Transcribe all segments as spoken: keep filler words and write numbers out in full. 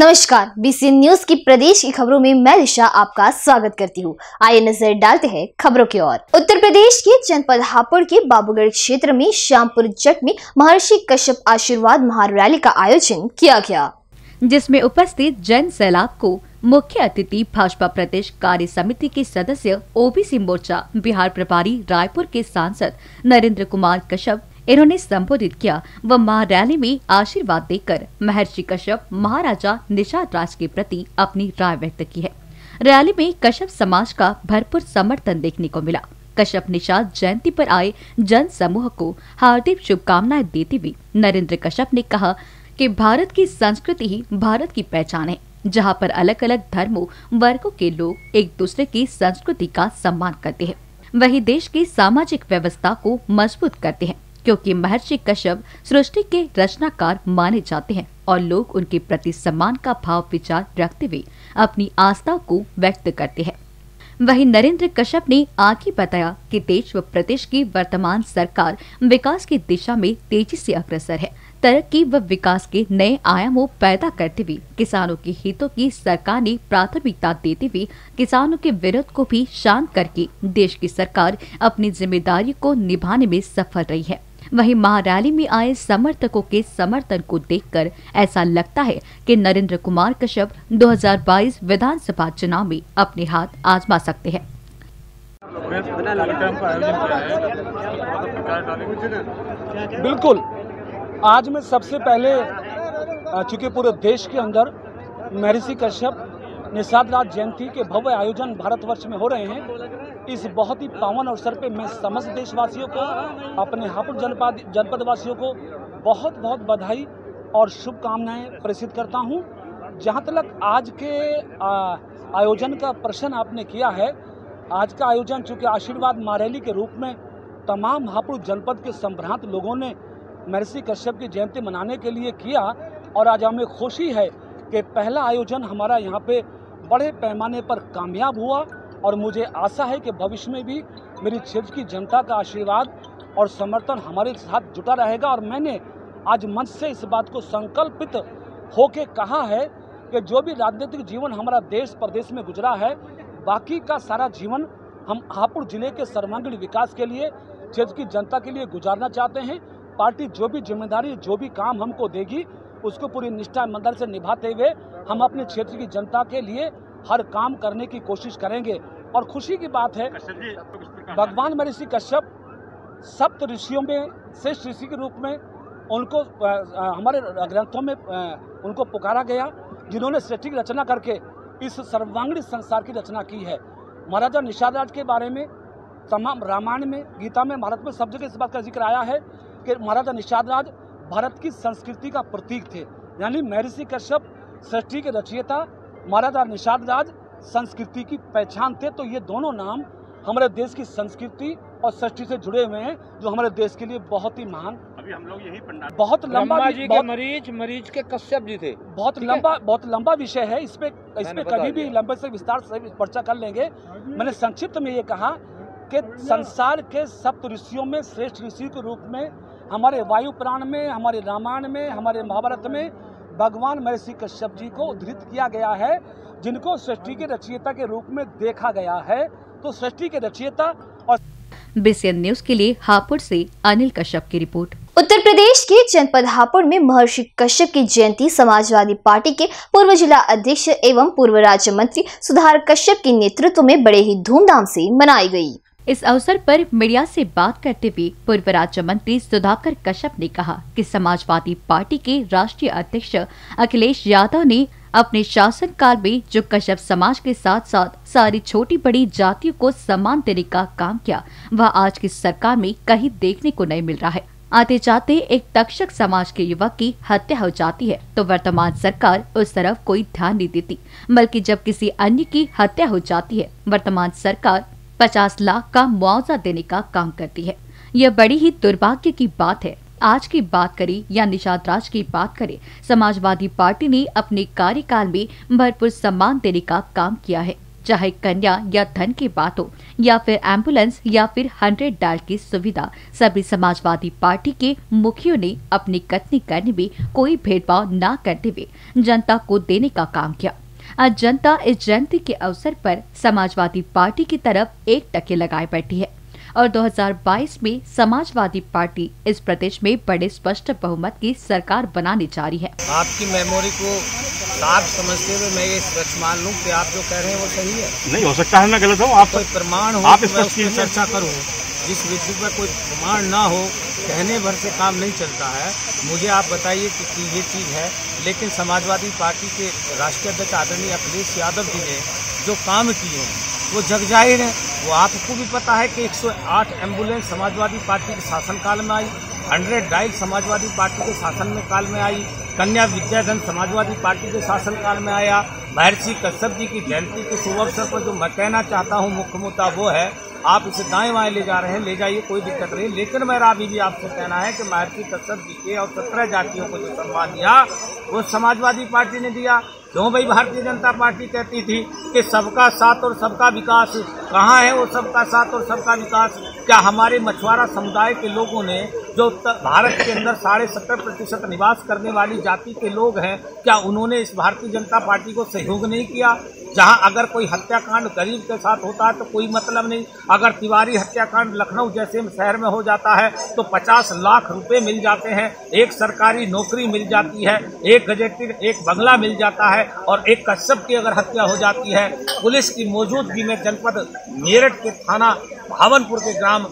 नमस्कार BCN news की प्रदेश की खबरों में मैं ऋषा आपका स्वागत करती हूँ। आइए नजर डालते हैं खबरों की ओर। उत्तर प्रदेश के जनपद हापुड़ के बाबूगढ़ क्षेत्र में श्यामपुर जट में महर्षि कश्यप आशीर्वाद महारैली का आयोजन किया गया, जिसमें उपस्थित जन सैलाब को मुख्य अतिथि भाजपा प्रदेश कार्य समिति के सदस्य ओबीसी मोर्चा बिहार प्रभारी रायपुर के सांसद नरेंद्र कुमार कश्यप इन्होंने संबोधित किया व महारैली में आशीर्वाद देकर महर्षि कश्यप महाराजा निषाद राज के प्रति अपनी राय व्यक्त की है। रैली में कश्यप समाज का भरपूर समर्थन देखने को मिला। कश्यप निषाद जयंती पर आए जन समूह को हार्दिक शुभकामनाएं देते हुए नरेंद्र कश्यप ने कहा कि भारत की संस्कृति ही भारत की पहचान है, जहां पर अलग अलग धर्मों वर्गों के लोग एक दूसरे की संस्कृति का सम्मान करते हैं, वही देश की सामाजिक व्यवस्था को मजबूत करते हैं, क्योंकि महर्षि कश्यप सृष्टि के रचनाकार माने जाते हैं और लोग उनके प्रति सम्मान का भाव विचार रखते हुए अपनी आस्था को व्यक्त करते हैं। वहीं नरेंद्र कश्यप ने आगे बताया कि देश व प्रदेश की वर्तमान सरकार विकास की दिशा में तेजी से अग्रसर है। तरक्की व विकास के नए आयामों पैदा करते हुए किसानों के हितों की सरकार ने प्राथमिकता देते हुए किसानों के विरोध को भी शांत करके देश की सरकार अपनी जिम्मेदारी को निभाने में सफल रही है। वहीं महारैली में आए समर्थकों के समर्थन को देखकर ऐसा लगता है कि नरेंद्र कुमार कश्यप दो हज़ार बाईस विधानसभा चुनाव में अपने हाथ आजमा सकते हैं। बिल्कुल, आज मैं सबसे पहले चूंकि पूरे देश के अंदर महर्षि कश्यप निषाद राज जयंती के भव्य आयोजन भारतवर्ष में हो रहे हैं, इस बहुत ही पावन अवसर पे मैं समस्त देशवासियों को, अपने हापुड़ जनपद जनपदवासियों को बहुत बहुत बधाई और शुभकामनाएं प्रेषित करता हूं। जहां तक आज के आ, आयोजन का प्रश्न आपने किया है, आज का आयोजन चूँकि आशीर्वाद महारैली के रूप में तमाम हापुड़ जनपद के संभ्रांत लोगों ने महर्षि कश्यप की जयंती मनाने के लिए किया और आज हमें खुशी है कि पहला आयोजन हमारा यहाँ पर बड़े पैमाने पर कामयाब हुआ और मुझे आशा है कि भविष्य में भी मेरी क्षेत्र की जनता का आशीर्वाद और समर्थन हमारे साथ जुटा रहेगा। और मैंने आज मंच से इस बात को संकल्पित होकर कहा है कि जो भी राजनीतिक जीवन हमारा देश प्रदेश में गुजरा है, बाकी का सारा जीवन हम हापुड़ जिले के सर्वांगीण विकास के लिए, क्षेत्र की जनता के लिए गुजारना चाहते हैं। पार्टी जो भी जिम्मेदारी, जो भी काम हमको देगी, उसको पूरी निष्ठा मंडल से निभाते हुए हम अपने क्षेत्र की जनता के लिए हर काम करने की कोशिश करेंगे। और खुशी की बात है, भगवान महर्षि कश्यप सप्त ऋषियों में श्रेष्ठ ऋषि के रूप में उनको हमारे ग्रंथों में उनको पुकारा गया, जिन्होंने सृष्टि की रचना करके इस सर्वांगीण संसार की रचना की है। महाराजा निषाद राज के बारे में तमाम रामायण में, गीता में, भारत में सब जगह इस बात का जिक्र आया है कि महाराजा निषाद राज भारत की संस्कृति का प्रतीक थे, यानी महर्षि कश्यप सृष्टि के रचयिता, महाराजा निषाद राज संस्कृति की पहचान थे। तो ये दोनों नाम हमारे देश की संस्कृति और सृष्टि से जुड़े हुए हैं, जो हमारे देश के लिए बहुत ही महान। अभी हम लोग यही पंडा बहुत लंबा जी बहुत, के मरीज मरीज के कश्यप जी थे। बहुत लंबा बहुत लंबा विषय है, इस पे इस पे कभी भी लंबे से विस्तार से चर्चा कर लेंगे। मैंने संक्षिप्त में ये कहा कि संसार के सप्त ऋषियों में श्रेष्ठ ऋषि के रूप में हमारे वायु पुराण में, हमारे रामायण में, हमारे महाभारत में भगवान महर्षि कश्यप जी को उद्धृत किया गया है, जिनको सृष्टि के रचयिता के रूप में देखा गया है। तो सृष्टि के रचयिता। और बीसीएन न्यूज के लिए हापुड़ से अनिल कश्यप की रिपोर्ट। उत्तर प्रदेश के जनपद हापुड़ में महर्षि कश्यप की जयंती समाजवादी पार्टी के पूर्व जिला अध्यक्ष एवं पूर्व राज्य मंत्री सुधार कश्यप के नेतृत्व में बड़े ही धूमधाम से मनाई गयी। इस अवसर पर मीडिया से बात करते हुए पूर्व राज्य मंत्री सुधाकर कश्यप ने कहा कि समाजवादी पार्टी के राष्ट्रीय अध्यक्ष अखिलेश यादव ने अपने शासन काल में जो कश्यप समाज के साथ साथ सारी छोटी बड़ी जातियों को सम्मान देने का काम किया, वह आज की सरकार में कहीं देखने को नहीं मिल रहा है। आते जाते एक तक्षक समाज के युवक की हत्या हो जाती है तो वर्तमान सरकार उस तरफ कोई ध्यान नहीं देती, बल्कि जब किसी अन्य की हत्या हो जाती है वर्तमान सरकार पचास लाख का मुआवजा देने का काम करती है। यह बड़ी ही दुर्भाग्य की बात है। आज की बात करें या निषाद राज की बात करें, समाजवादी पार्टी ने अपने कार्यकाल में भरपूर सम्मान देने का काम किया है, चाहे कन्या या धन की बात हो या फिर एम्बुलेंस या फिर हंड्रेड डायल की सुविधा, सभी समाजवादी पार्टी के मुखियों ने अपनी कथनी करने में कोई भेदभाव न करते हुए जनता को देने का काम किया। आज जनता इस जयंती के अवसर पर समाजवादी पार्टी की तरफ एक टके लगाए बैठी है और दो हज़ार बाईस में समाजवादी पार्टी इस प्रदेश में बड़े स्पष्ट बहुमत की सरकार बनाने जा रही है। आपकी मेमोरी को साफ समझते हुए मैं ये सच मान लूं कि आप जो कह रहे हैं वो सही है, नहीं हो सकता है ना गलत हो, आप कोई प्रमाण हो आप इसमें उसकी चर्चा करूं, जिस विषय पर कोई प्रमाण ना हो कहने भर से काम नहीं चलता है। मुझे आप बताइए कि ये चीज़ है, लेकिन समाजवादी पार्टी के राष्ट्रीय अध्यक्ष आदरणीय अखिलेश यादव जी ने जो काम किए हैं वो जग जाहिर है। वो आपको भी पता है कि एक सौ आठ एम्बुलेंस समाजवादी पार्टी के शासनकाल में आई, सौ डायल समाजवादी पार्टी के शासन में काल में आई, कन्या विद्याधन समाजवादी पार्टी के शासनकाल में आया। महर्षि कश्यप जी की जयंती के शुभ अवसर पर जो मैं कहना चाहता हूँ मुख्य मुद्दा वो है, आप इसे दाएं बाएं ले जा रहे हैं, ले जाइए कोई दिक्कत नहीं, लेकिन मेरा अभी भी आपसे कहना है कि महर्षि कश्यप जी के और सत्रह जातियों को जो सम्मान दिया वो समाजवादी पार्टी ने दिया। क्यों भाई, भारतीय जनता पार्टी कहती थी कि सबका साथ और सबका विकास, कहाँ है वो सबका साथ और सबका विकास? क्या हमारे मछुआरा समुदाय के लोगों ने, जो भारत के अंदर साढ़े सत्तर प्रतिशत निवास करने वाली जाति के लोग हैं, क्या उन्होंने इस भारतीय जनता पार्टी को सहयोग नहीं किया? जहाँ अगर कोई हत्याकांड गरीब के साथ होता है तो कोई मतलब नहीं, अगर तिवारी हत्याकांड लखनऊ जैसे शहर में हो जाता है तो पचास लाख रुपए मिल जाते हैं, एक सरकारी नौकरी मिल जाती है, एक गजेटियर एक बंगला मिल जाता है, और एक कश्यप की अगर हत्या हो जाती है पुलिस की मौजूदगी में जनपद मेरठ के थाना भावनपुर के ग्राम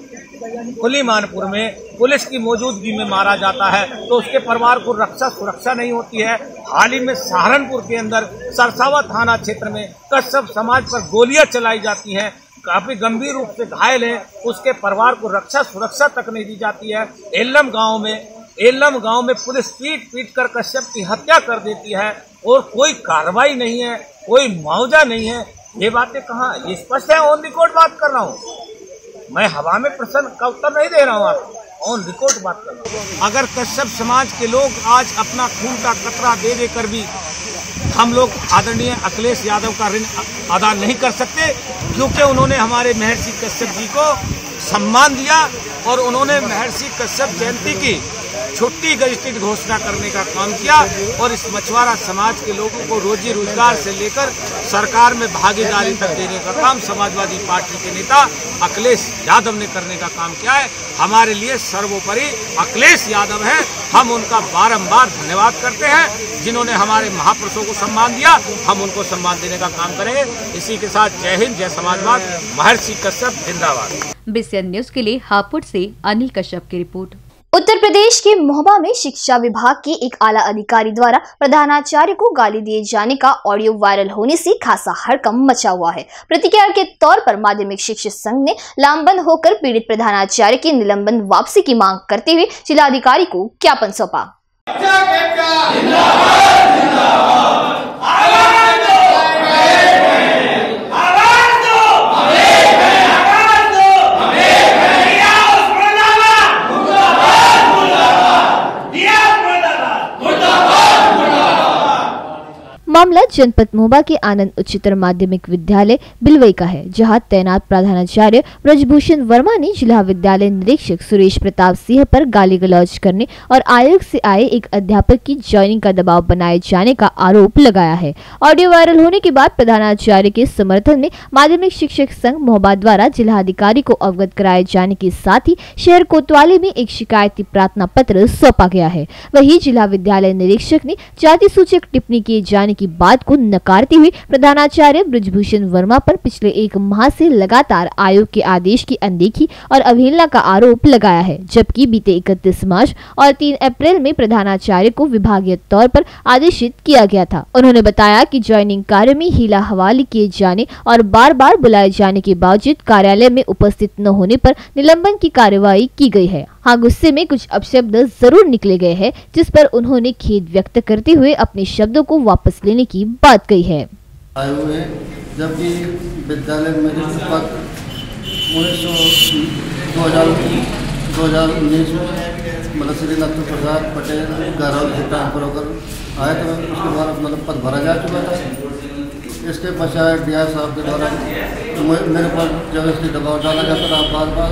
कुलीमानपुर में पुलिस की मौजूदगी में मारा जाता है तो उसके परिवार को रक्षा सुरक्षा नहीं होती है। हाल ही में सहारनपुर के अंदर सरसावा थाना क्षेत्र में कश्यप समाज पर गोलियां चलाई जाती हैं, काफी गंभीर रूप से घायल है, उसके परिवार को रक्षा सुरक्षा तक नहीं दी जाती है। एलम गांव में एलम गांव में पुलिस पीट पीट कर कश्यप की हत्या कर देती है और कोई कार्रवाई नहीं है, कोई मुआवजा नहीं है। ये बातें कहाँ, ये स्पष्ट है, ऑन रिकॉर्ड बात कर रहा हूँ मैं, हवा में प्रश्न का उत्तर नहीं दे रहा हूँ आपको, ऑन रिकॉर्ड बात कर रहा हूँ। अगर कश्यप समाज के लोग आज अपना खून का कतरा दे देकर भी हम लोग आदरणीय अखिलेश यादव का ऋण अदा नहीं कर सकते, क्योंकि उन्होंने हमारे महर्षि कश्यप जी को सम्मान दिया और उन्होंने महर्षि कश्यप जयंती की छुट्टी गजटित घोषणा करने का काम किया और इस मछुआरा समाज के लोगों को रोजी रोजगार से लेकर सरकार में भागीदारी तक देने का काम समाजवादी पार्टी के नेता अखिलेश यादव ने करने का काम किया है। हमारे लिए सर्वोपरि अखिलेश यादव है, हम उनका बारंबार धन्यवाद करते हैं, जिन्होंने हमारे महापुरुषों को सम्मान दिया, हम उनको सम्मान देने का काम करेंगे। इसी के साथ जय हिंद, जय समाजवाद, महर्षि कश्यप जिंदाबाद। बीसीएन न्यूज के लिए हापुड़ से अनिल कश्यप की रिपोर्ट। उत्तर प्रदेश के मोहबा में शिक्षा विभाग के एक आला अधिकारी द्वारा प्रधानाचार्य को गाली दिए जाने का ऑडियो वायरल होने से खासा हड़कंप मचा हुआ है। प्रतिक्रिया के तौर पर माध्यमिक शिक्षक संघ ने लामबंद होकर पीड़ित प्रधानाचार्य की निलंबन वापसी की मांग करते हुए जिलाधिकारी को ज्ञापन सौंपा। मामला जनपद मोबा के आनंद उच्चतर माध्यमिक विद्यालय बिलवई का है, जहां तैनात प्रधानाचार्य ब्रजभूषण वर्मा ने जिला विद्यालय निरीक्षक सुरेंद्र प्रताप सिंह पर गाली गलौज करने और आयोग से आए एक अध्यापक की ज्वाइनिंग का दबाव बनाए जाने का आरोप लगाया है। ऑडियो वायरल होने के बाद प्रधानाचार्य के समर्थन में माध्यमिक शिक्षक संघ मोहबा द्वारा जिलाधिकारी को अवगत कराए जाने के साथ ही शहर कोतवाली में एक शिकायती प्रार्थना पत्र सौंपा गया है। वही जिला विद्यालय निरीक्षक ने जाति सूचक टिप्पणी किए जाने की बात को नकारते हुए प्रधानाचार्य ब्रजभूषण वर्मा पर पिछले एक माह से लगातार आयोग के आदेश की अनदेखी और अवहेलना का आरोप लगाया है, जबकि बीते इकतीस मार्च और तीन अप्रैल में प्रधानाचार्य को विभागीय तौर पर आदेशित किया गया था। उन्होंने बताया कि ज्वाइनिंग कार्य में हीला हवाली किए जाने और बार बार बुलाए जाने के बावजूद कार्यालय में उपस्थित न होने पर निलंबन की कार्यवाही की गयी है। हाँ, गुस्से में कुछ अपशब्द जरूर निकले गए हैं, जिस पर उन्होंने खेद व्यक्त करते हुए अपने शब्दों को वापस लेने की बात कही है। आए हुए जबकि विद्यालय में दो हज़ार उन्नीस मतलब श्री नत्थु प्रसाद पटेल आए, तो उसके बाद मतलब पद भरा जा चुका था, इसके बजाय बी आर साहब के द्वारा मेरे पास जब इसकी दबाव डाला जाता था बार बार,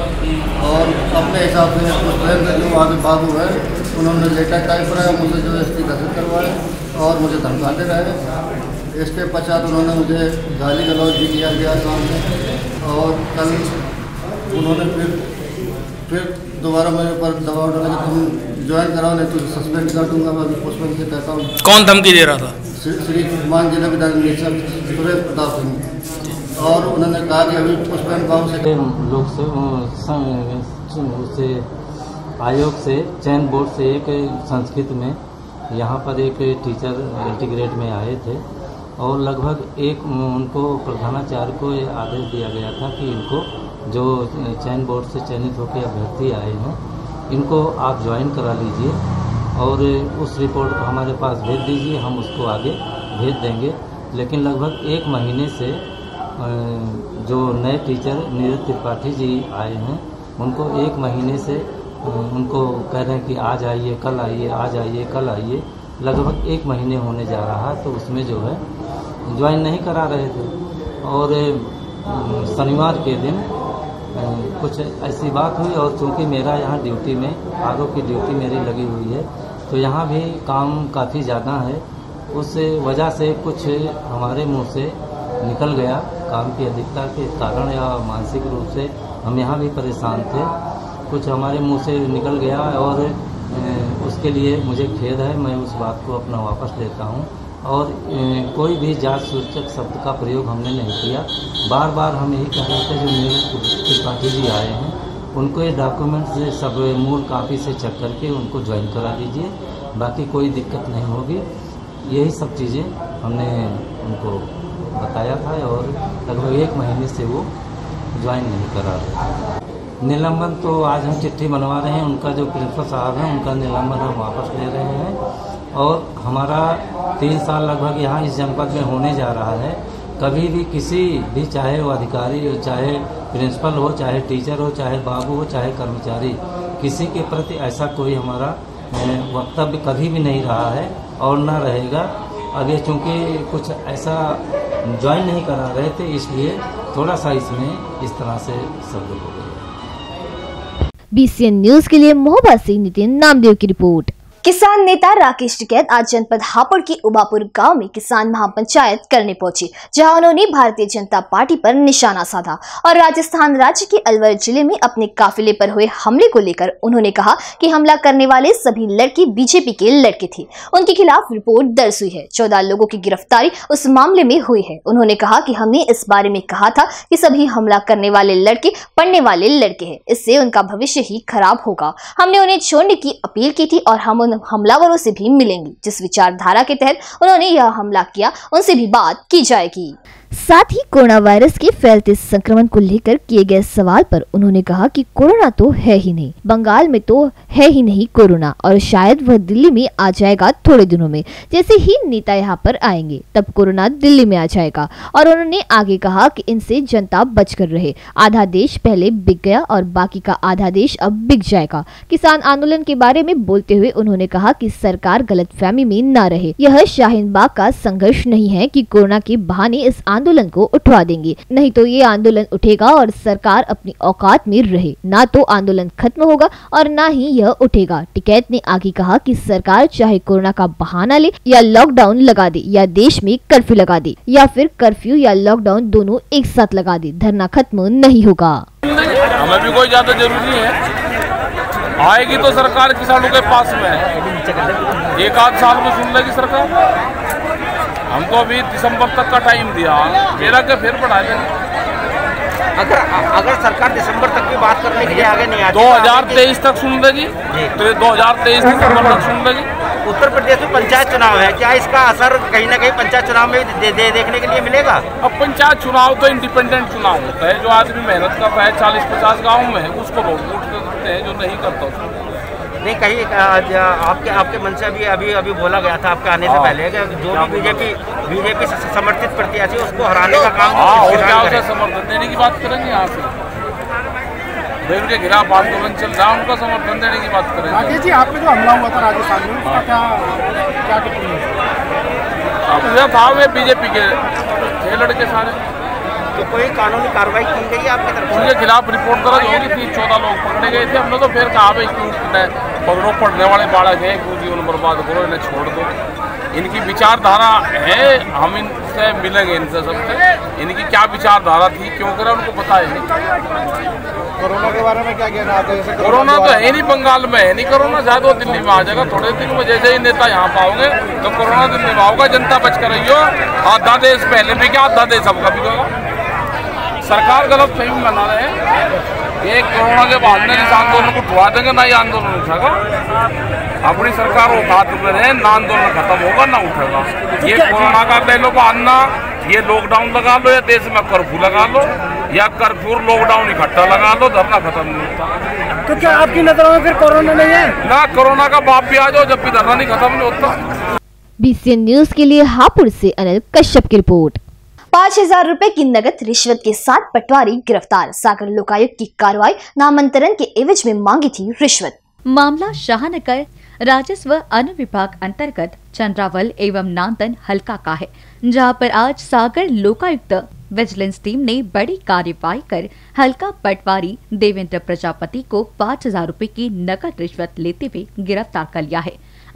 और अपने हिसाब से उसके जो वहाँ के बाबू हैं उन्होंने लेटा टाइप कराया, मुझे जो इसकी दखल करवाए और मुझे धमकाते रहे। इसके पश्चात उन्होंने मुझे गाली गलौज भी किया गया सामने, और कल उन्होंने फिर फिर दोबारा मेरे ऊपर दबाव डाला कि तुम ज्वाइन कराओ नहीं तो सस्पेंड कर दूंगा। मैं पुष्पन से कहता हूँ। कौन धमकी दे रहा था? श्री मान जिला विधानसभा सुरेंद्र प्रताप सिंह। और उन्होंने कहा कि अभी पुष्पन गाँव से लोग से आयोग से चयन बोर्ड से एक संस्कृत में यहाँ पर एक टीचर इंटीग्रेट में आए थे, और लगभग एक उनको प्रधानाचार्य को आदेश दिया गया था कि इनको जो चयन बोर्ड से चयनित होकर अभ्यर्थी आए हैं इनको आप ज्वाइन करा लीजिए और उस रिपोर्ट को हमारे पास भेज दीजिए, हम उसको आगे भेज देंगे। लेकिन लगभग एक महीने से जो नए टीचर नीरज त्रिपाठी जी आए हैं उनको एक महीने से उनको कह रहे हैं कि आज आइए कल आइए आज आइए कल आइए, लगभग एक महीने होने जा रहा तो उसमें जो है ज्वाइन नहीं करा रहे थे। और शनिवार के दिन कुछ ऐसी बात हुई, और चूँकि मेरा यहाँ ड्यूटी में आरोप की ड्यूटी मेरी लगी हुई है तो यहाँ भी काम काफ़ी ज़्यादा है, उस वजह से कुछ हमारे मुंह से निकल गया। काम की अधिकता के कारण या मानसिक रूप से हम यहाँ भी परेशान थे, कुछ हमारे मुंह से निकल गया और उसके लिए मुझे खेद है। मैं उस बात को अपना वापस लेता हूँ, और कोई भी जात सूचक शब्द का प्रयोग हमने नहीं किया। बार बार हम यही कह रहे थे जो नीरज त्रिपाठी जी आए हैं उनको ये डॉक्यूमेंट्स सब मूल कापी से चेक करके उनको ज्वाइन करा दीजिए, बाकी कोई दिक्कत नहीं होगी। यही सब चीज़ें हमने उनको बताया था, और लगभग एक महीने से वो ज्वाइन नहीं करा रहे। निलंबन तो आज हम चिट्ठी बनवा रहे हैं, उनका जो प्रिंसिपल साहब हैं उनका निलंबन हम वापस ले रहे हैं। और हमारा तीन साल लगभग यहाँ इस जनपद में होने जा रहा है, कभी भी किसी भी चाहे वो अधिकारी हो चाहे प्रिंसिपल हो चाहे टीचर हो चाहे बाबू हो चाहे कर्मचारी, किसी के प्रति ऐसा कोई हमारा वक्तव्य कभी भी नहीं रहा है और ना रहेगा। अब ये चूँकि कुछ ऐसा ज्वाइन नहीं करा रहे थे इसलिए थोड़ा सा इसमें इस तरह से शब्द हो गए। बीसीएन न्यूज़ के लिए मोहब्बत से नितिन नामदेव की रिपोर्ट। किसान नेता राकेश टिकैत आज जनपद हापुड़ के उबापुर गांव में किसान महापंचायत करने पहुंचे, जहां उन्होंने भारतीय जनता पार्टी पर निशाना साधा और राजस्थान राज्य के अलवर जिले में अपने काफिले पर हुए हमले को लेकर उन्होंने कहा कि हमला करने वाले सभी लड़के बीजेपी के लड़के थे। उनके खिलाफ रिपोर्ट दर्ज हुई है। चौदह लोगों की गिरफ्तारी उस मामले में हुई है। उन्होंने कहा कि हमने इस बारे में कहा था कि सभी हमला करने वाले लड़के पढ़ने वाले लड़के हैं, इससे उनका भविष्य ही खराब होगा। हमने उन्हें छोड़ने की अपील की थी और हम हमलावरों से भी मिलेंगी। जिस विचारधारा के तहत उन्होंने यह हमला किया उनसे भी बात की जाएगी। साथ ही कोरोना वायरस के फैलते संक्रमण को लेकर किए गए सवाल पर उन्होंने कहा कि कोरोना तो है ही नहीं, बंगाल में तो है ही नहीं कोरोना, और शायद वह दिल्ली में आ जाएगा थोड़े दिनों में। जैसे ही नेता यहाँ पर आएंगे तब कोरोना दिल्ली में आ जाएगा। और उन्होंने आगे कहा कि इनसे जनता बचकर रहे। आधा देश पहले बिक गया और बाकी का आधा देश अब बिक जाएगा। किसान आंदोलन के बारे में बोलते हुए उन्होंने कहा कि सरकार गलतफहमी में न रहे। यह शाहीन बाग का संघर्ष नहीं है कि कोरोना के बहाने इस आंदोलन को उठवा देंगे, नहीं तो ये आंदोलन उठेगा और सरकार अपनी औकात में रहे। ना तो आंदोलन खत्म होगा और ना ही यह उठेगा। टिकैत ने आगे कहा कि सरकार चाहे कोरोना का बहाना ले या लॉकडाउन लगा दे या देश में कर्फ्यू लगा दे या फिर कर्फ्यू या लॉकडाउन दोनों एक साथ लगा दे, धरना खत्म नहीं होगा। हमें भी कोई ज्यादा जरूरी है, आएगी तो सरकार किसानों के पास में है। एक आध साल में सुन लेगी सरकार। हमको अभी दिसंबर तक का टाइम दिया, मेरा के फिर बढ़ा देना। अगर अगर सरकार दिसंबर तक की बात करने के लिए आगे नहीं आती, दो हज़ार तेईस तक सुन लेगी तो ये दो हज़ार तेईस दिसंबर तक सुन लेगी। उत्तर प्रदेश में पंचायत चुनाव है, क्या इसका असर कहीं ना कहीं पंचायत चुनाव में दे, दे, देखने के लिए मिलेगा? अब पंचायत चुनाव तो इंडिपेंडेंट चुनाव होता है, जो आदमी मेहनत करता है चालीस पचास गाँव में उसको वोट देते हैं, जो नहीं करता उसको नहीं। कहीं आपके आपके मन से अभी अभी अभी बोला गया था आपके आने से पहले कि जो भी बीजेपी बीजेपी समर्थित प्रत्याशी उसको हराने का काम और समर्थन देने की बात करेंगे। यहाँ से उनके खिलाफ आंदोलन चल रहा है, उनका समर्थन देने की बात करेंगे। राकेश जी, आप पे जो हमला हुआ था राजस्थान में, क्या क्या अब भाव में बीजेपी के छह लड़के सारे। तो कोई कानूनी कार्रवाई की गई आपकी तरफ? उनके खिलाफ रिपोर्ट दर्ज होगी थी। चौदह लोग पकड़े गए थे। हम लोग तो फिर कहा भाई क्यों पढ़ने वाले बालक हैं, क्यों जीवन बर्बाद करो, इन्हें छोड़ दो। इनकी विचारधारा है, हम इनसे मिलेंगे, इनसे सबसे इनकी क्या विचारधारा थी, क्यों करा उनको बताएंगे। कोरोना के बारे में क्या कहना आता है? कोरोना तो है नहीं, बंगाल में है नहीं कोरोना, शायद वो दिल्ली में आ जाएगा थोड़े दिन में। जैसे ही नेता यहाँ पाओगे तो कोरोना दिल्ली में आओगे। जनता बच कर रही हो, आधा देश पहले भी क्या आधा देश सबका भी होगा। सरकार गलत सही बना रहे हैं, ये कोरोना के बहाने इस आंदोलन को ठुआ देंगे ना, ये आंदोलन उठाएगा अपनी सरकार। वो हाथ में रहे ना, आंदोलन खत्म होगा ना उठेगा। ये कोरोना का पहले बहाना, ये लॉकडाउन लगा लो या देश में कर्फ्यू लगा लो या कर्फ्यू लॉकडाउन इकट्ठा लगा लो, धरना खत्म नहीं होता। तो क्या आपकी नजरों में फिर कोरोना नहीं है ना? कोरोना का बाप भी आ जाओ जब भी धरना नहीं खत्म नहीं होता। बीसीएन न्यूज के लिए हापुड़ से अनिल कश्यप की रिपोर्ट। पाँच हजार रूपए की नगद रिश्वत के साथ पटवारी गिरफ्तार। सागर लोकायुक्त की कार्रवाई, नामांतरण के एवज में मांगी थी रिश्वत। मामला शाहनगर राजस्व अनुविभाग अंतर्गत चंद्रावल एवं नांदन हलका का है, जहां पर आज सागर लोकायुक्त विजिलेंस टीम ने बड़ी कार्रवाई कर हलका पटवारी देवेंद्र प्रजापति को पाँच हजार रूपए की नकद रिश्वत लेते हुए गिरफ्तार कर लिया है।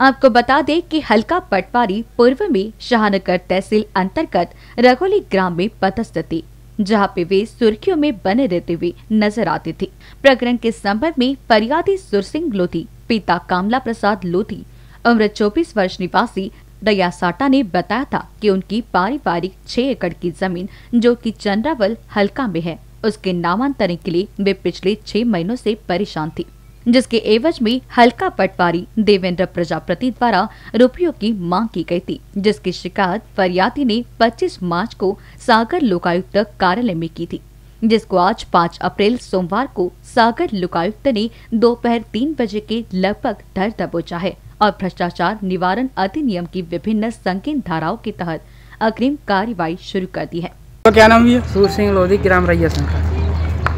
आपको बता दें कि हलका पटवारी पूर्व में शाहनगर तहसील अंतर्गत रघोली ग्राम में पदस्थ थे, जहाँ पे वे सुर्खियों में बने रहते हुए नजर आते थे। प्रकरण के संबंध में फरियादी सुर सिंह लोधी पिता कामला प्रसाद लोधी उम्र चौबीस वर्ष निवासी दया साटा ने बताया था कि उनकी पारिवारिक छह एकड़ की जमीन जो कि चंद्रावल हलका में है, उसके नामांतरण के लिए वे पिछले छह महीनों से परेशान थी, जिसके एवज में हलका पटवारी देवेंद्र प्रजापति द्वारा रुपयों की मांग की गई थी, जिसकी शिकायत फरियादी ने पच्चीस मार्च को सागर लोकायुक्त कार्यालय में की थी, जिसको आज पाँच अप्रैल सोमवार को सागर लोकायुक्त ने दोपहर तीन बजे के लगभग धर दबोचा है और भ्रष्टाचार निवारण अधिनियम की विभिन्न संकीर्ण धाराओं के तहत अग्रिम कार्रवाई शुरू कर दी है। तो क्या नाम है? सूर सिंह लोधी, ग्राम रैया संघ।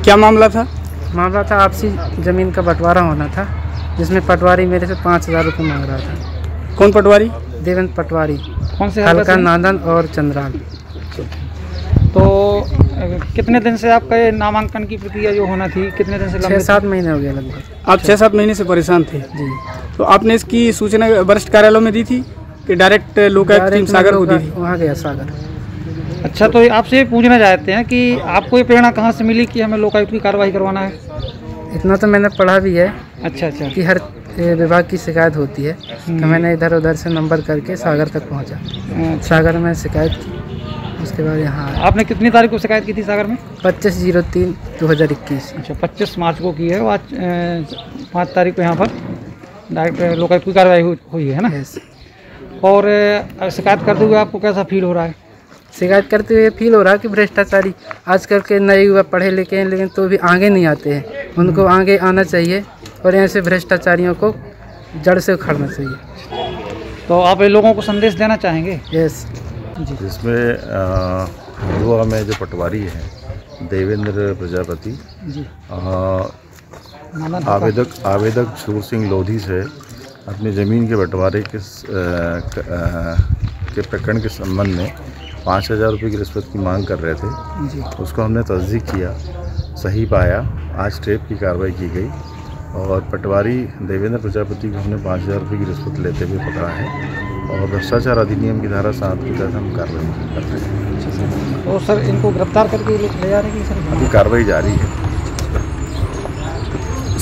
क्या मामला था? मामला था आपसी जमीन का बंटवारा होना था, जिसमें पटवारी मेरे से पाँच हजार रुपये मांग रहा था। कौन पटवारी? देवेंद्र पटवारी। कौन से? हलका, नांदन और चंद्राल। तो कितने दिन से आपका ये नामांकन की प्रक्रिया जो होना थी, कितने दिन से? छः सात महीने हो गया लगभग। आप छः सात महीने से परेशान थे जी। तो आपने इसकी सूचना वरिष्ठ कार्यालय में दी थी कि डायरेक्ट लोकायुक्त सागर को दी थी? वहाँ गया सागर। अच्छा, तो आपसे ये पूछना चाहते हैं कि आपको ये प्रेरणा कहाँ से मिली कि हमें लोकायुक्त की कार्रवाई करवाना है? इतना तो मैंने पढ़ा भी है। अच्छा अच्छा। कि हर विभाग की शिकायत होती है, तो मैंने इधर उधर से नंबर करके सागर तक पहुँचा। सागर में शिकायत की, उसके बाद यहाँ। आपने कितनी तारीख को शिकायत की थी सागर में? पच्चीस जीरो तीन दो हज़ार इक्कीस। अच्छा, पच्चीस मार्च को की है। आज पाँच तारीख को यहाँ पर डायरेक्ट लोकायुक्त की कार्रवाई हुई है ना? और शिकायत करते हुए आपको कैसा फील हो रहा है? शिकायत करते हुए फील हो रहा है कि भ्रष्टाचारी आजकल के नए युवा पढ़े लिखे हैं, लेकिन तो भी आगे नहीं आते हैं। उनको आगे आना चाहिए और ऐसे भ्रष्टाचारियों को जड़ से उखाड़ना चाहिए। तो आप लोगों को संदेश देना चाहेंगे? यस। इसमें हलवा में जो पटवारी हैं देवेंद्र प्रजापति, आवेदक आवेदक सुर सिंह लोधी से अपनी ज़मीन के बंटवारे के के प्रकरण के संबंध में पाँच हज़ार रुपये की रिश्वत की मांग कर रहे थे। उसको हमने तस्दीक किया, सही पाया। आज ट्रेप की कार्रवाई की गई और पटवारी देवेंद्र प्रजापति को हमने पाँच हज़ार रुपये की रिश्वत लेते हुए पकड़ा है और भ्रष्टाचार अधिनियम की धारा सात के तहत हम कार्रवाई कर रहे हैं। और सर, इनको गिरफ्तार करके ले जा रहे हैं सर? अभी कार्रवाई जारी है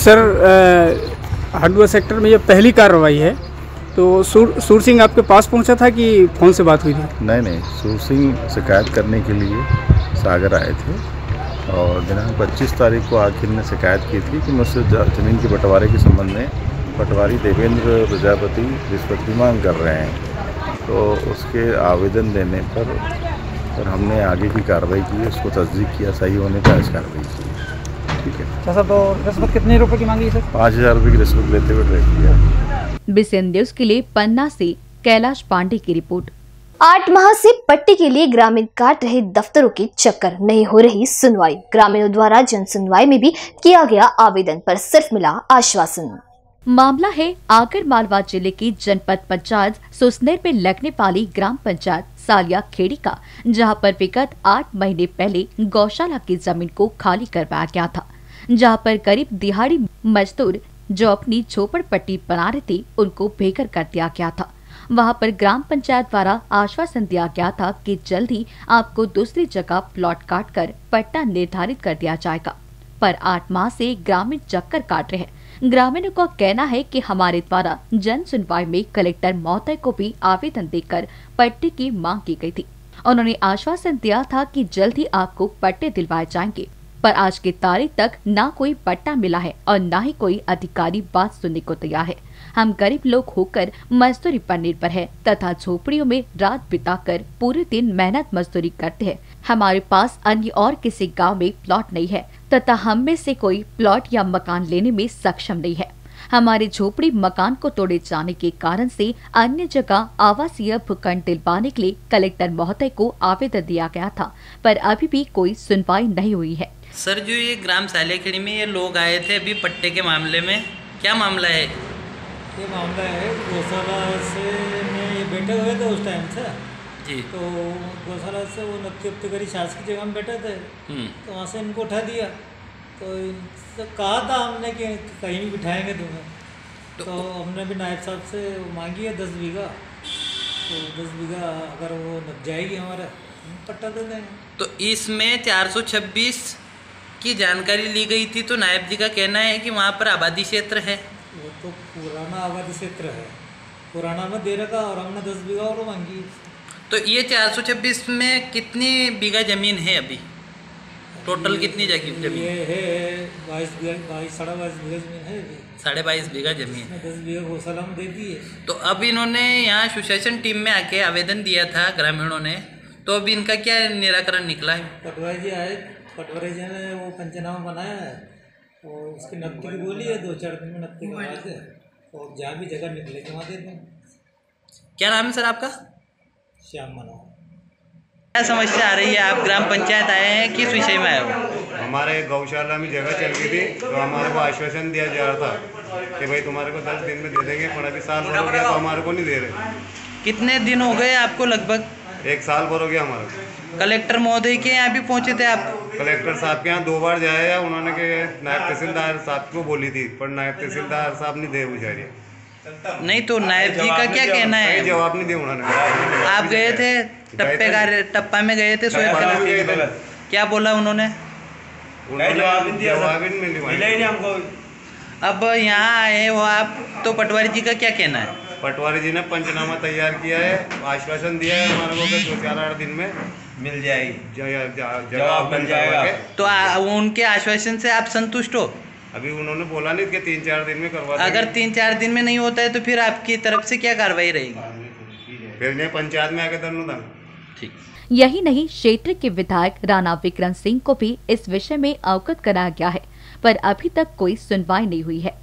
सर। हंडुआ सेक्टर में यह पहली कार्रवाई है। तो सूर सूर सिंह आपके पास पहुंचा था कि फ़ोन से बात हुई थी? नहीं नहीं, सूर सिंह शिकायत करने के लिए सागर आए थे और दिनांक पच्चीस तारीख को आखिर में शिकायत की थी कि मुझसे ज़मीन के बंटवारे के संबंध में पटवारी देवेंद्र प्रजापति रिश्वत की मांग कर रहे हैं। तो उसके आवेदन देने पर, पर हमने आगे की कार्रवाई की, उसको तस्दीक किया, सही होने पर आज कार्रवाई की। ठीक है। अच्छा, तो रिश्वत कितने रुपये की मांगी सर? पाँच हज़ार रुपये की रिश्वत लेते हुए ट्रैक किया। बीसीएन न्यूज के लिए पन्ना से कैलाश पांडे की रिपोर्ट। आठ माह से पट्टी के लिए ग्रामीण काट रहे दफ्तरों के चक्कर, नहीं हो रही सुनवाई। ग्रामीणों द्वारा जन सुनवाई में भी किया गया आवेदन पर सिर्फ मिला आश्वासन। मामला है आगर मालवा जिले की जनपद पंचायत सुसनेर में लगने वाली ग्राम पंचायत सालिया खेड़ी का, जहां पर विगत आठ महीने पहले गौशाला की जमीन को खाली करवाया गया था, जहां पर गरीब दिहाड़ी मजदूर जो अपनी झोपड़पट्टी बना रहे थे उनको बेघर कर दिया गया था। वहां पर ग्राम पंचायत द्वारा आश्वासन दिया गया था कि जल्द ही आपको दूसरी जगह प्लॉट काट कर पट्टा निर्धारित कर दिया जाएगा, पर आठ माह से ग्रामीण चक्कर काट रहे हैं। ग्रामीणों का कहना है कि हमारे द्वारा जन सुनवाई में कलेक्टर महोदय को भी आवेदन देकर पट्टे की मांग की गई थी। उन्होंने आश्वासन दिया था कि जल्द ही आपको पट्टे दिलवाए जाएंगे, पर आज की तारीख तक ना कोई पट्टा मिला है और ना ही कोई अधिकारी बात सुनने को तैयार है। हम गरीब लोग होकर मजदूरी पर निर्भर है तथा झोपड़ियों में रात बिताकर पूरे दिन मेहनत मजदूरी करते हैं। हमारे पास अन्य और किसी गांव में प्लॉट नहीं है तथा हम में से कोई प्लॉट या मकान लेने में सक्षम नहीं है। हमारे झोपड़ी मकान को तोड़े जाने के कारण से अन्य जगह आवासीय भूखंड दिलवाने के लिए कलेक्टर महोदय को आवेदन दिया गया था, पर अभी भी कोई सुनवाई नहीं हुई है। सर, जो ये ग्राम सालेखेड़ी में ये लोग आए थे अभी पट्टे के मामले में, क्या मामला है? ये मामला है गौशाला से, मैं ये बैठे हुए थे उस टाइम से जी, तो गौशाला से वो नत्ती उत्ती करी सास की जगह हम बैठे थे, तो वहाँ से इनको उठा दिया। तो इनसे कहा था हमने कि कहीं भी बिठाएंगे तुम्हें, तो, तो हमने भी नायब साहब से मांगी है दस बीघा, तो दस बीघा अगर वो लग जाएगी हमारा पट्टा दे देंगे। तो इसमें चार सौ छब्बीस की जानकारी ली गई थी, तो नायब जी का कहना है कि वहाँ पर आबादी क्षेत्र है, वो तो पुराना आबादी क्षेत्र है, पुराना में दे रखा और हमने दस बीघा और मांगी। तो ये चार सौ छब्बीस में कितनी बीघा ज़मीन है अभी टोटल कितनी जगह जमीन ये है? बाईस बाईस साढ़े बाईस बीघा जमीन है, साढ़े बाईस बीघा जमीन, दस बीघा गौशाला में दे दी है। तो अब इन्होंने यहाँ सुशासन टीम में आके आवेदन दिया था ग्रामीणों ने, तो अभी इनका क्या निराकरण निकला है? पटवारी जी आए, पटवारी जी ने वो पंचनामा बनाया है और उसकी नब्बे की बोली है, दो चार दिन में नब्बे की आवाज़ है और जहाँ भी जगह निकलेगी वहाँ देते हैं। क्या नाम है सर आपका? श्याम मनोहर। क्या समस्या आ रही है, आप ग्राम पंचायत आए हैं, किस विषय में आए हो? हमारे गौशाला में जगह चल गई थी, तो हमारे को आश्वासन दिया जा रहा था कि भाई तुम्हारे को दस दिन में दे देंगे, पर अभी साल भर हो गया तो हमारे को नहीं दे रहे। कितने दिन हो गए आपको? लगभग एक साल भर हो गया हमारा। कलेक्टर महोदय के यहाँ भी पहुँचे थे आप? कलेक्टर साहब के यहाँ दो बार जाया, उन्होंने के नायब तहसीलदार साहब को बोली थी, पर नायब तहसीलदार साहब नहीं दे बुझा रहे। नहीं तो नायब जी का क्या कहना है? जवाब नहीं दिया उन्होंने। आप गए थे टप्पे का टप्पा में गए थे, क्या बोला उन्होंने? अब यहाँ आए हो आप, तो पटवारी जी का क्या कहना है? पटवारी जी ने पंचनामा तैयार किया है, आश्वासन दिया है हमारे को कि दो चार आठ दिन में मिल जाएगी जवाब मिल जाएगा। तो आ, उनके आश्वासन से आप संतुष्ट हो? अभी उन्होंने बोला नहीं कि तीन चार दिन में करवा। अगर तीन चार दिन में नहीं होता है तो फिर आपकी तरफ से क्या कार्रवाई रहेगी? फिर पंचायत में आकर धरना। ठीक। यही नहीं, क्षेत्र के विधायक राणा विक्रम सिंह को भी इस विषय में अवगत कराया गया है, पर अभी तक कोई सुनवाई नहीं हुई है।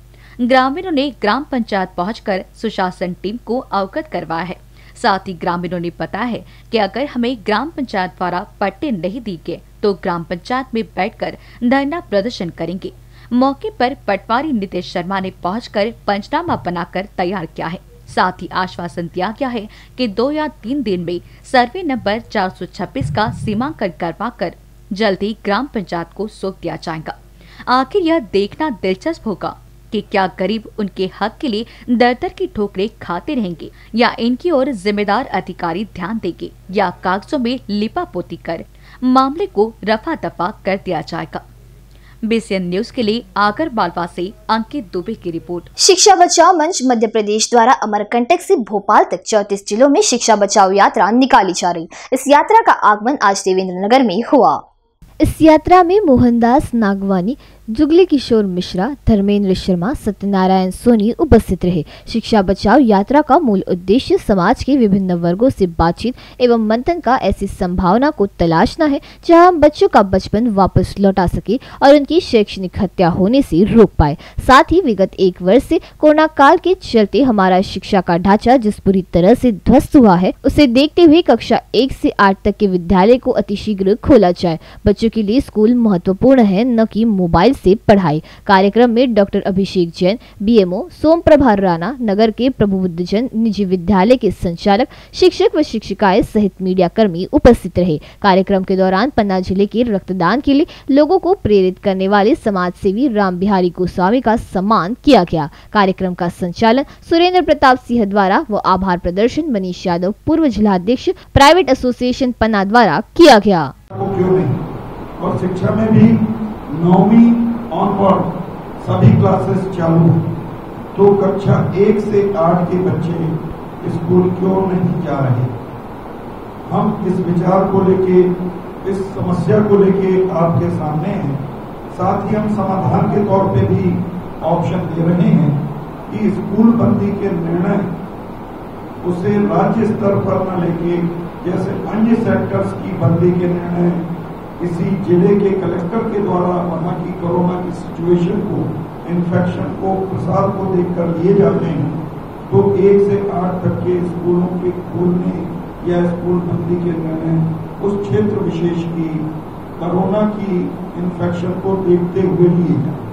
ग्रामीणों ने ग्राम पंचायत पहुंचकर सुशासन टीम को अवगत करवाया है। साथ ही ग्रामीणों ने बताया है कि अगर हमें ग्राम पंचायत द्वारा पट्टे नहीं दिए गए तो ग्राम पंचायत में बैठकर धरना प्रदर्शन करेंगे। मौके पर पटवारी नितेश शर्मा ने पहुंचकर पंचनामा बनाकर तैयार किया है। साथ ही आश्वासन दिया गया है कि दो या तीन दिन में सर्वे नंबर चार सौ छब्बीस का सीमांकन करवा कर जल्द ही ग्राम पंचायत को सौंप दिया जाएगा। आखिर यह देखना दिलचस्प होगा कि क्या गरीब उनके हक के लिए दर दर की ठोकरें खाते रहेंगे, या इनकी ओर जिम्मेदार अधिकारी ध्यान देंगे, या कागजों में लिपापोती कर मामले को रफा दफा कर दिया जाएगा। बीसीएन न्यूज के लिए आगर मालवा से अंकित दुबे की रिपोर्ट। शिक्षा बचाओ मंच मध्य प्रदेश द्वारा अमरकंटक से भोपाल तक चौंतीस जिलों में शिक्षा बचाओ यात्रा निकाली जा रही। इस यात्रा का आगमन आज देवेंद्र नगर में हुआ। इस यात्रा में मोहनदास नागवानी, जुगली किशोर मिश्रा, धर्मेन्द्र शर्मा, सत्यनारायण सोनी उपस्थित रहे। शिक्षा बचाओ यात्रा का मूल उद्देश्य समाज के विभिन्न वर्गों से बातचीत एवं मंथन का ऐसी संभावना को तलाशना है जहां हम बच्चों का बचपन वापस लौटा सके और उनकी शैक्षणिक हत्या होने से रोक पाए। साथ ही विगत एक वर्ष से कोरोना काल के चलते हमारा शिक्षा का ढांचा जिस पूरी तरह से ध्वस्त हुआ है, उसे देखते हुए कक्षा एक से आठ तक के विद्यालय को अतिशीघ्र खोला जाए। बच्चों के लिए स्कूल महत्वपूर्ण है, न कि मोबाइल से पढ़ाई। कार्यक्रम में डॉक्टर अभिषेक जैन, बीएमओ, सोम प्रभा राणा, नगर के प्रभु बुद्ध जैन निजी विद्यालय के संचालक, शिक्षक व शिक्षिकाएं सहित मीडिया कर्मी उपस्थित रहे। कार्यक्रम के दौरान पन्ना जिले के रक्तदान के लिए लोगों को प्रेरित करने वाले समाज सेवी राम बिहारी गोस्वामी का सम्मान किया गया। कार्यक्रम का संचालन सुरेंद्र प्रताप सिंह द्वारा व आभार प्रदर्शन मनीष यादव, पूर्व जिलाध्यक्ष, प्राइवेट एसोसिएशन पन्ना द्वारा किया गया। और शिक्षा में भी नौवीं ऑनवर्ड सभी क्लासेस चालू, तो कक्षा एक से आठ के बच्चे स्कूल क्यों नहीं जा रहे? हम इस विचार को लेके, इस समस्या को लेके आपके सामने हैं। साथ ही हम समाधान के तौर पे भी ऑप्शन दे रहे हैं कि स्कूल बंदी के निर्णय उसे राज्य स्तर पर न लेके, जैसे अन्य सेक्टर्स की बंदी के निर्णय किसी जिले के कलेक्टर के द्वारा वहां की कोरोना की सिचुएशन को, इन्फेक्शन को, प्रसार को देखकर लिए जाते हैं, तो एक से आठ तक के स्कूलों के खोलने या स्कूल बंदी के निर्णय उस क्षेत्र विशेष की कोरोना की इन्फेक्शन को देखते हुए लिए जाए।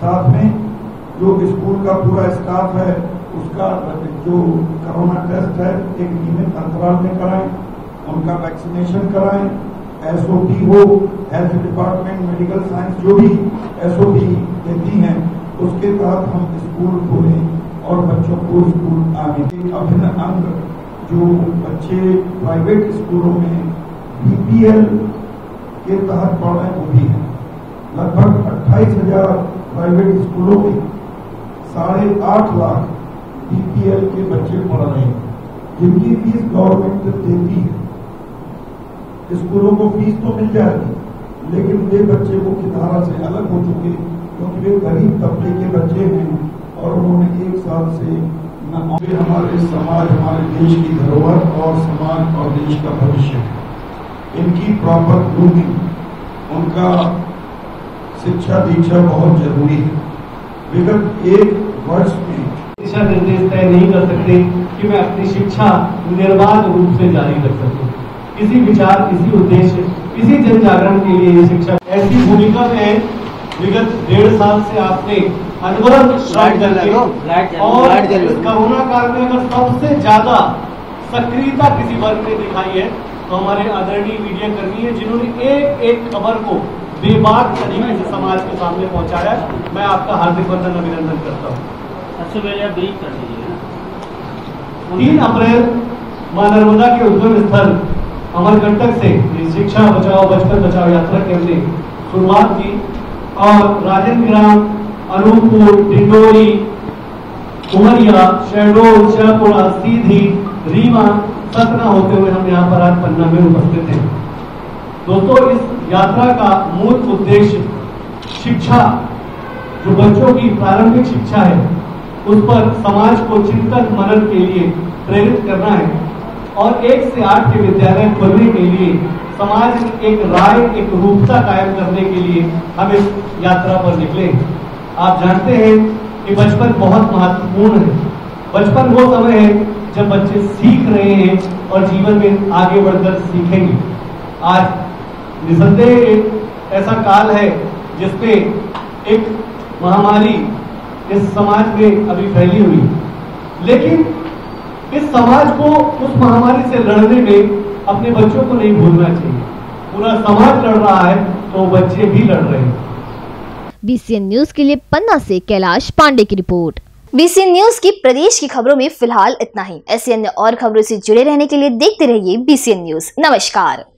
साथ में जो स्कूल का पूरा स्टाफ है उसका जो कोरोना टेस्ट है एक नियमित अंतराल में कराएं, उनका वैक्सीनेशन कराएं, एसओपी हो, हेल्थ डिपार्टमेंट, मेडिकल साइंस जो भी एसओपी देती हैं उसके तहत हम स्कूल खोलें और बच्चों को स्कूल आने के अभिन्न अंग जो बच्चे प्राइवेट स्कूलों में बीपीएल के तहत पढ़ रहे वो भी हैं। लगभग अट्ठाईस हजार प्राइवेट स्कूलों में साढ़े आठ लाख बीपीएल के बच्चे पढ़ रहे हैं, जिनकी फीस गवर्नमेंट देती है। स्कूलों को फीस तो मिल जाएगी, लेकिन वे बच्चे मुख्य धारा से अलग हो चुके क्योंकि वे गरीब तबके के बच्चे हैं और उन्होंने एक साल से न हमारे समाज, हमारे देश की धरोहर और समाज और देश का भविष्य है। इनकी प्रॉपर ग्रूमिंग, उनका शिक्षा दीक्षा बहुत जरूरी है। विगत एक वर्ष में दिशा निर्देश तय नहीं कर सकते कि मैं अपनी शिक्षा निर्बाध रूप से जारी रख सकूं। इसी विचार, इसी उद्देश्य, इसी जन जागरण के लिए ये शिक्षा ऐसी भूमिका में है। विगत डेढ़ साल से आपने अनवरत श्रम करके और कोरोना काल में अगर सबसे ज्यादा सक्रियता किसी वर्ग ने दिखाई है तो हमारे आदरणीय मीडिया कर्मी है, जिन्होंने एक एक खबर को बेबाक तरीके से समाज के सामने पहुँचाया। मैं आपका हार्दिक वंदन अभिनंदन करता हूँ। सबसे पहले आप यही कर लीजिए। तीन अप्रैल मां नर्मदा के उद्गम स्थल अमरकंटक से शिक्षा बचाओ बचपन बचाओ यात्रा के हमने शुरुआत की और राजेंद्र ग्राम, अनूपपुर, डिंडोरी, उमरिया, शहडोल, शाहपुरा, सीधी, रीवा, सतना होते हुए हम यहाँ पर आज पन्ना में उपस्थित हैं। दोस्तों, इस यात्रा का मूल उद्देश्य शिक्षा, जो बच्चों की प्रारंभिक शिक्षा है, उस पर समाज को चिंतन मनन के लिए प्रेरित करना है और एक से आठ के विद्यालय खोलने के लिए समाज की एक राय, एक रूपता कायम करने के लिए हम इस यात्रा पर निकले। आप जानते हैं कि बचपन बहुत महत्वपूर्ण है। बचपन वो समय है जब बच्चे सीख रहे हैं और जीवन में आगे बढ़कर सीखेंगे। आज निसंदेह ऐसा काल है जिसमें एक महामारी इस समाज में अभी फैली हुई, लेकिन इस समाज को उस महामारी से लड़ने में अपने बच्चों को नहीं भूलना चाहिए। पूरा समाज लड़ रहा है तो बच्चे भी लड़ रहे हैं। बीसीएन न्यूज के लिए पन्ना से कैलाश पांडे की रिपोर्ट। बीसीएन न्यूज की प्रदेश की खबरों में फिलहाल इतना ही। ऐसी अन्य और खबरों से जुड़े रहने के लिए देखते रहिए बीसीएन न्यूज। नमस्कार।